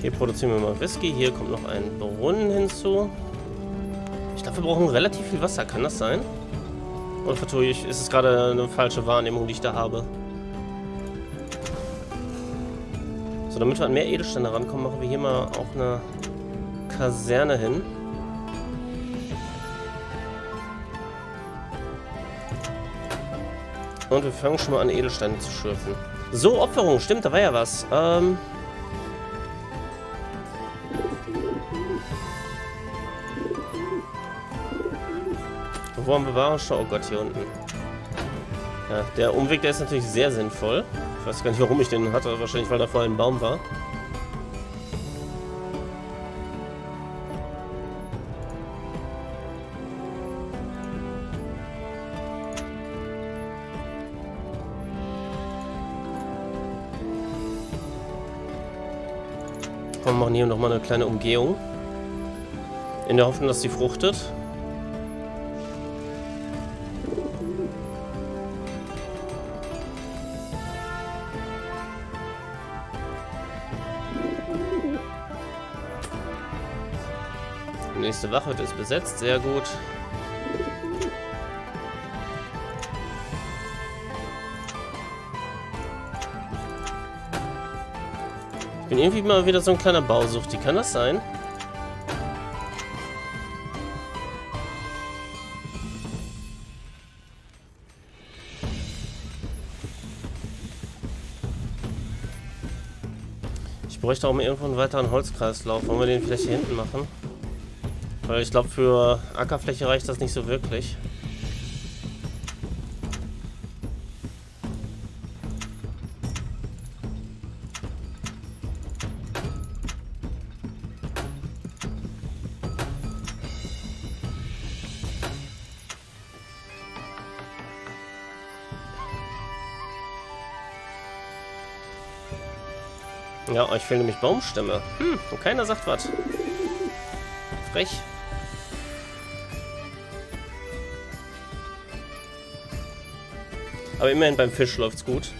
Hier produzieren wir mal Whisky. Hier kommt noch ein Brunnen hinzu. Ich glaube, wir brauchen relativ viel Wasser. Kann das sein? Oder vertue ich? Ist es gerade eine falsche Wahrnehmung, die ich da habe? So, damit wir an mehr Edelsteine rankommen, machen wir hier mal auch eine Kaserne hin. Und wir fangen schon mal an, Edelsteine zu schürfen. So, Opferung. Stimmt, da war ja was. Wo haben wir Warenstau? Oh Gott, hier unten. Ja, der Umweg, der ist natürlich sehr sinnvoll. Ich weiß gar nicht, warum ich den hatte. Wahrscheinlich, weil da vorher ein Baum war. Komm, wir machen hier nochmal eine kleine Umgehung. In der Hoffnung, dass die fruchtet. Die nächste Wache ist besetzt, sehr gut. Ich bin irgendwie mal wieder so ein kleiner Bausuchti, kann das sein? Ich bräuchte auch mal irgendwo einen weiteren Holzkreislauf. Wollen wir den vielleicht hier hinten machen? Weil ich glaube, für Ackerfläche reicht das nicht so wirklich. Ja, euch fehlen nämlich Baumstämme. Und keiner sagt was. Frech. Aber immerhin beim Fisch läuft's gut.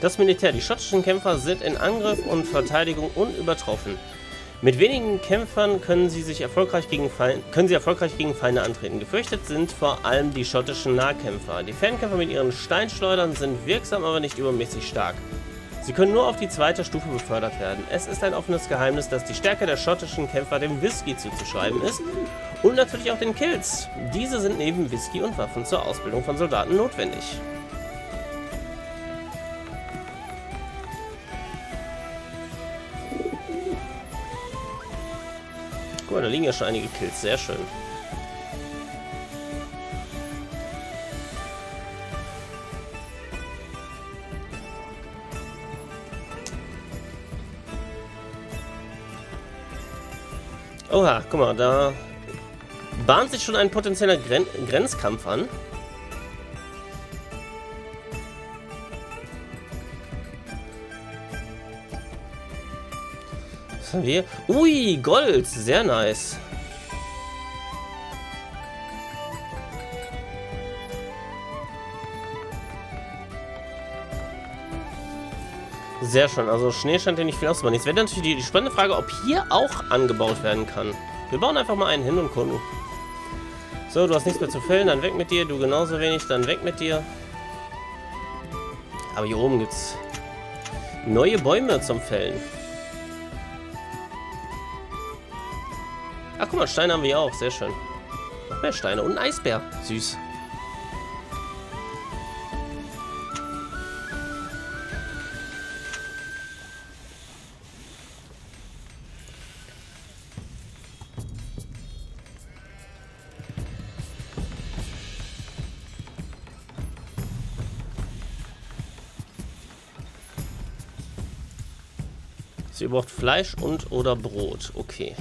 Das Militär. Die schottischen Kämpfer sind in Angriff und Verteidigung unübertroffen. Mit wenigen Kämpfern können sie erfolgreich gegen Feinde antreten. Gefürchtet sind vor allem die schottischen Nahkämpfer. Die Fernkämpfer mit ihren Steinschleudern sind wirksam, aber nicht übermäßig stark. Sie können nur auf die zweite Stufe befördert werden. Es ist ein offenes Geheimnis, dass die Stärke der schottischen Kämpfer dem Whisky zuzuschreiben ist und natürlich auch den Kills. Diese sind neben Whisky und Waffen zur Ausbildung von Soldaten notwendig. Oh, da liegen ja schon einige Kills, sehr schön. Oha, guck mal, da bahnt sich schon ein potenzieller Grenzkampf an. Wir. Ui, Gold. Sehr nice. Sehr schön. Also Schnee scheint hier nicht viel auszumachen. Jetzt wäre natürlich die spannende Frage, ob hier auch angebaut werden kann. Wir bauen einfach mal einen hin und gucken. So, du hast nichts mehr zu fällen. Dann weg mit dir. Du genauso wenig. Dann weg mit dir. Aber hier oben gibt es neue Bäume zum Fällen. Ach, guck mal, Steine haben wir ja auch. Sehr schön. Noch mehr Steine und ein Eisbär. Süß. Sie braucht Fleisch und oder Brot. Okay.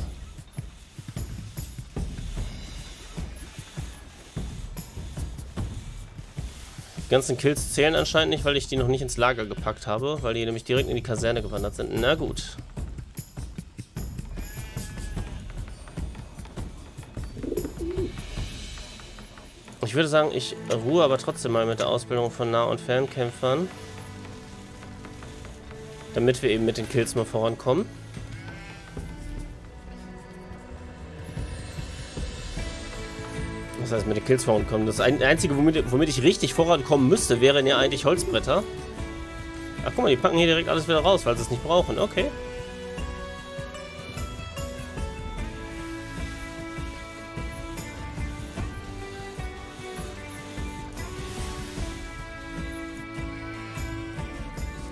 Die ganzen Kills zählen anscheinend nicht, weil ich die noch nicht ins Lager gepackt habe, weil die nämlich direkt in die Kaserne gewandert sind. Na gut. Ich würde sagen, ich ruhe aber trotzdem mal mit der Ausbildung von Nah- und Fernkämpfern. Damit wir eben mit den Kills mal vorankommen. Das heißt, mit den Kills vorankommen. Das Einzige, womit ich richtig vorankommen müsste, wären ja eigentlich Holzbretter. Ach, guck mal, die packen hier direkt alles wieder raus, weil sie es nicht brauchen. Okay.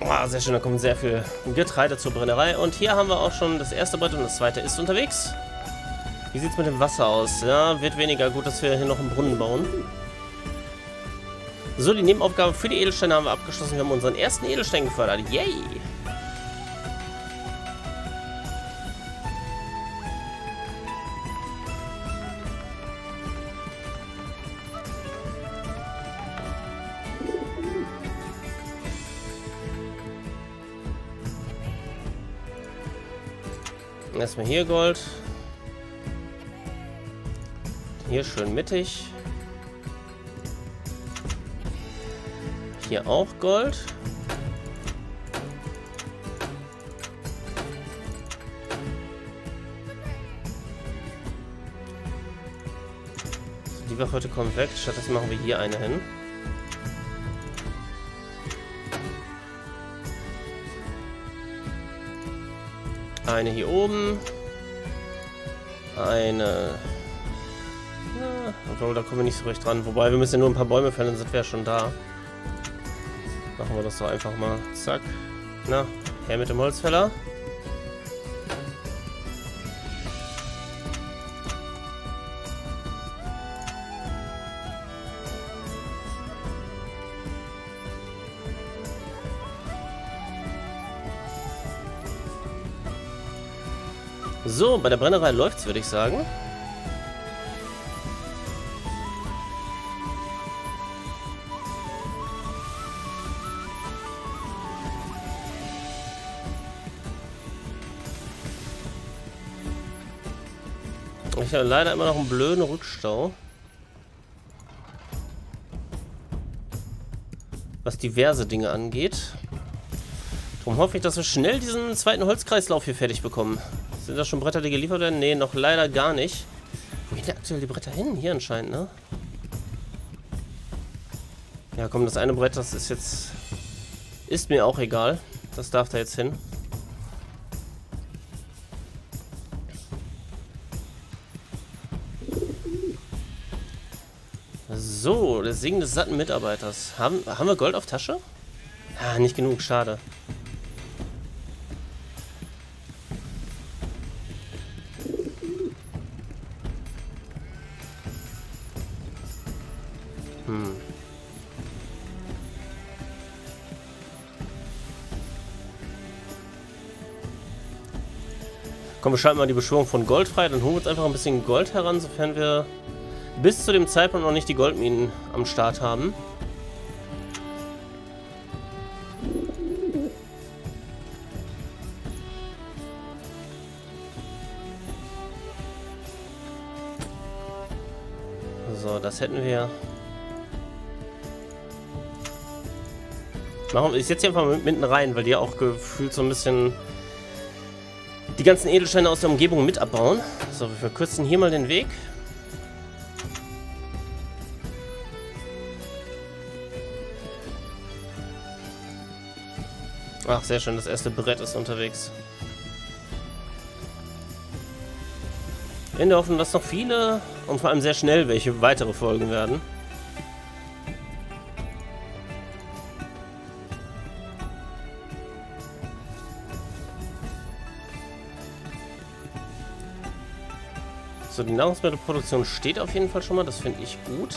Ah, sehr schön, da kommen sehr viel Getreide zur Brennerei. Und hier haben wir auch schon das erste Brett und das zweite ist unterwegs. Wie sieht es mit dem Wasser aus? Ja, wird weniger gut, dass wir hier noch einen Brunnen bauen. So, die Nebenaufgabe für die Edelsteine haben wir abgeschlossen. Wir haben unseren ersten Edelstein gefördert. Yay! Erstmal hier Gold. Hier schön mittig. Hier auch Gold. Die Wache heute kommt weg. Stattdessen machen wir hier eine hin. Eine hier oben. Eine. Ja, obwohl, da kommen wir nicht so recht dran. Wobei, wir müssen ja nur ein paar Bäume fällen, dann sind wir ja schon da. Machen wir das doch einfach mal. Zack. Na, her mit dem Holzfäller. So, bei der Brennerei läuft's, würde ich sagen. Ich habe leider immer noch einen blöden Rückstau. Was diverse Dinge angeht. Darum hoffe ich, dass wir schnell diesen zweiten Holzkreislauf hier fertig bekommen. Sind das schon Bretter, die geliefert werden? Ne, noch leider gar nicht. Wo gehen denn aktuell die Bretter hin? Hier anscheinend, ne? Ja, komm, das eine Brett, das ist jetzt... Ist mir auch egal. Das darf da jetzt hin. So, der Segen des satten Mitarbeiters. Haben wir Gold auf Tasche? Ah, nicht genug, schade. Komm, wir schalten mal die Beschwörung von Gold frei. Dann holen wir uns einfach ein bisschen Gold heran, sofern wir... bis zu dem Zeitpunkt noch nicht die Goldminen am Start haben. So, das hätten wir. Machen wir es jetzt hier einfach mitten rein, weil die ja auch gefühlt so ein bisschen die ganzen Edelsteine aus der Umgebung mit abbauen. So, wir verkürzen hier mal den Weg. Ach, sehr schön, das erste Brett ist unterwegs. In der Hoffnung, dass noch viele und vor allem sehr schnell welche weitere folgen werden. So, die Nahrungsmittelproduktion steht auf jeden Fall schon mal, das finde ich gut.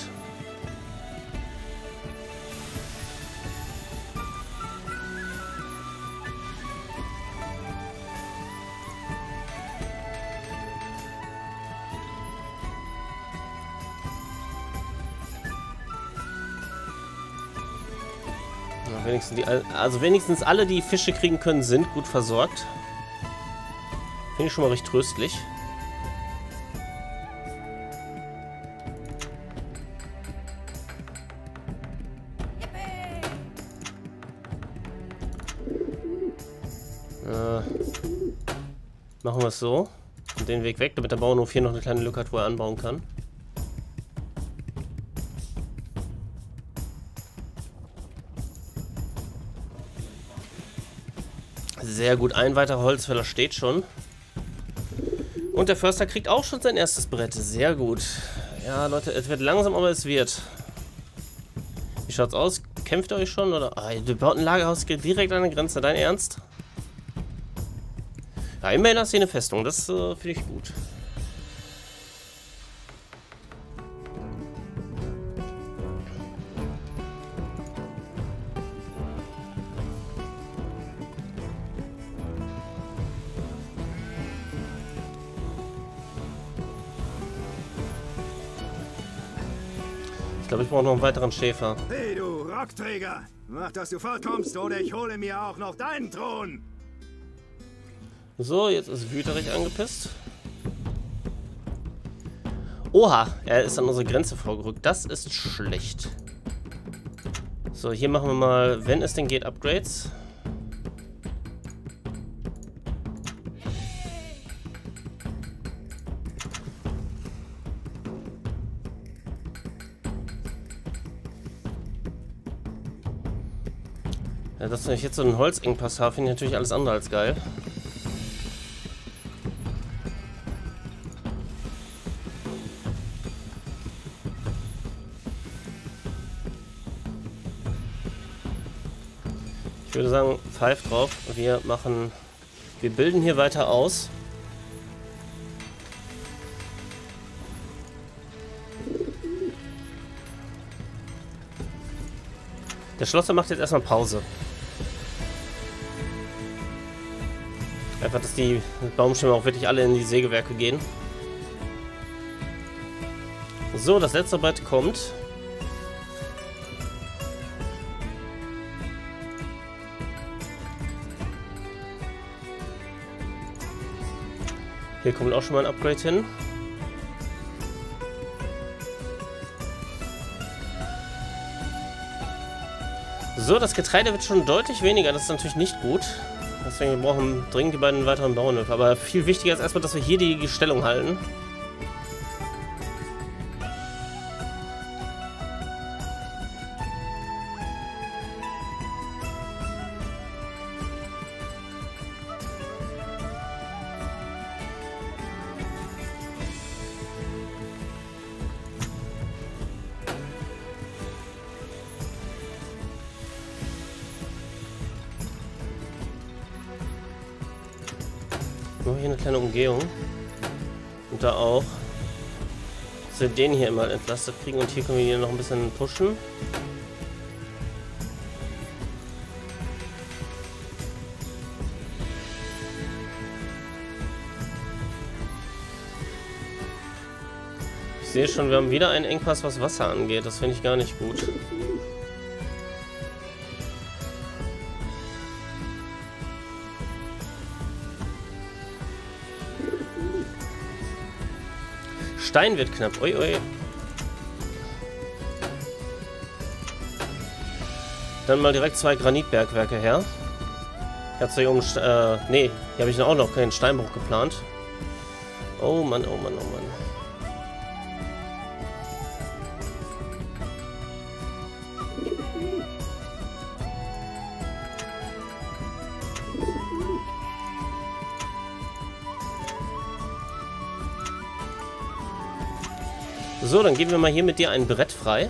Also wenigstens alle, die Fische kriegen können, sind gut versorgt. Finde ich schon mal recht tröstlich. Machen wir es so. Und den Weg weg, damit der Bauernhof hier noch eine kleine Lücke hat, wo er anbauen kann. Sehr gut, ein weiterer Holzfäller steht schon. Und der Förster kriegt auch schon sein erstes Brett. Sehr gut. Ja, Leute, es wird langsam, aber es wird. Wie schaut's aus? Kämpft ihr euch schon? Oder? Ah, ihr baut ein Lagerhaus direkt an der Grenze. Dein Ernst? Ja, immerhin hast du hier eine Festung. Das finde ich gut. Ich glaube, ich brauche noch einen weiteren Schäfer. Hey, du Rockträger! Mach, dass du fortkommst, oder ich hole mir auch noch deinen Thron! So, jetzt ist Wüterich angepisst. Oha! Er ist an unsere Grenze vorgerückt. Das ist schlecht. So, hier machen wir mal, wenn es denn geht, Upgrades. Dass ich jetzt so einen Holzengpass habe, finde ich natürlich alles andere als geil. Ich würde sagen, pfeift drauf. Wir bilden hier weiter aus. Der Schlosser macht jetzt erstmal Pause. Einfach, dass die Baumstämme auch wirklich alle in die Sägewerke gehen. So, das letzte Brett kommt. Hier kommt auch schon mal ein Upgrade hin. So, das Getreide wird schon deutlich weniger. Das ist natürlich nicht gut. Deswegen brauchen wir dringend die beiden weiteren Bauernhöfe. Aber viel wichtiger ist erstmal, dass wir hier die Stellung halten. Nur hier eine kleine Umgehung. Und da auch. Dass wir den hier immer entlastet kriegen. Und hier können wir hier noch ein bisschen pushen. Ich sehe schon, wir haben wieder einen Engpass, was Wasser angeht. Das finde ich gar nicht gut. Stein wird knapp. Ui, ui. Dann mal direkt zwei Granitbergwerke her. Jetzt hier oben. Nee, hier habe ich auch noch keinen Steinbruch geplant. Oh Mann, oh Mann, oh Mann. So, dann geben wir mal hier mit dir ein Brett frei.